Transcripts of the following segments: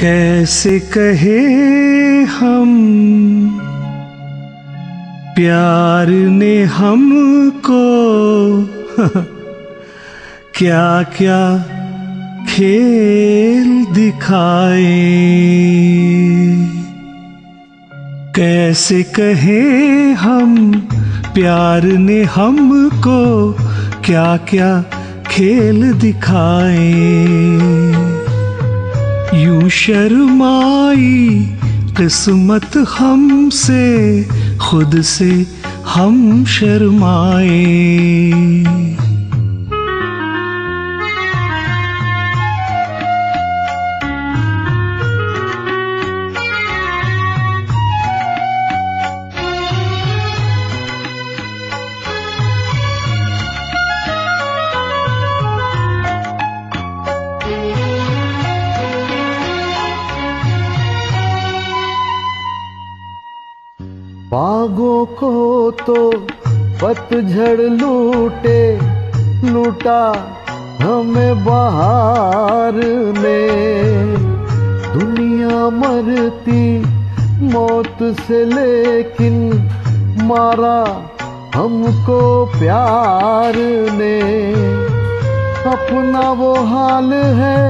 कैसे कहें हम प्यार ने हमको, क्या क्या खेल दिखाए। कैसे कहें हम प्यार ने हमको, क्या क्या खेल दिखाए। यूं शर्माई किस्मत हमसे, खुद से हम शर्माए। बागों को तो पतझड़ लूटे, लूटा हमें बहार ने। दुनिया मरती मौत से, लेकिन मारा हमको प्यार ने। अपना वो हाल है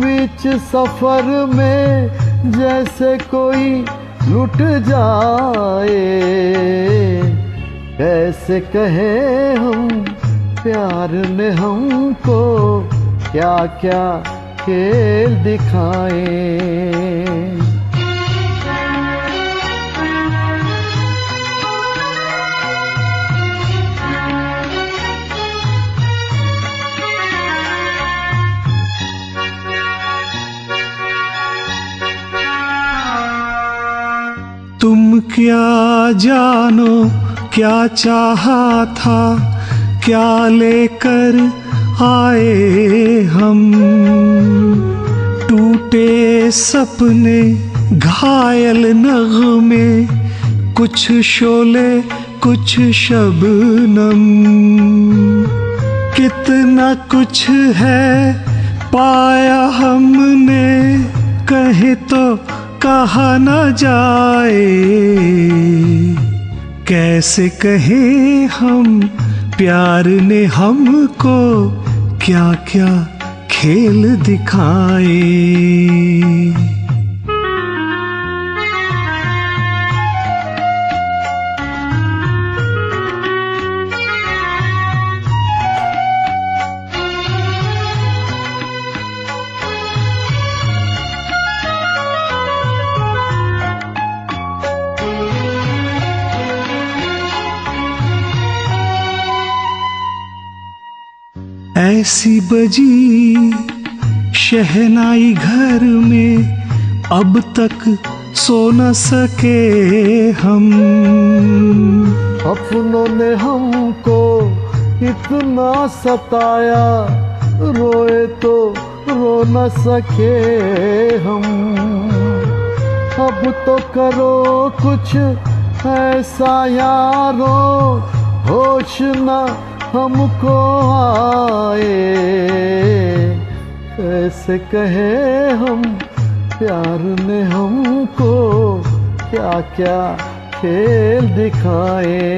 बीच सफर में, जैसे कोई लुट जाए। कैसे कहें हम प्यार ने हमको, क्या क्या खेल दिखाए। तुम क्या जानो क्या चाहा था, क्या लेकर आए हम। टूटे सपने घायल नगमे, कुछ शोले कुछ शबनम। कितना कुछ है पाया हमने, कहे तो कहा न जाए। कैसे कहें हम प्यार ने हमको, क्या क्या खेल दिखाए। ऐसी बजी शहनाई घर में, अब तक सो न सके हम। अपनों ने हमको इतना सताया, रोए तो रो न सके हम। अब तो करो कुछ ऐसा यारो, होश ना हमको आए। कैसे कहें हम प्यार ने हमको, क्या क्या खेल दिखाए।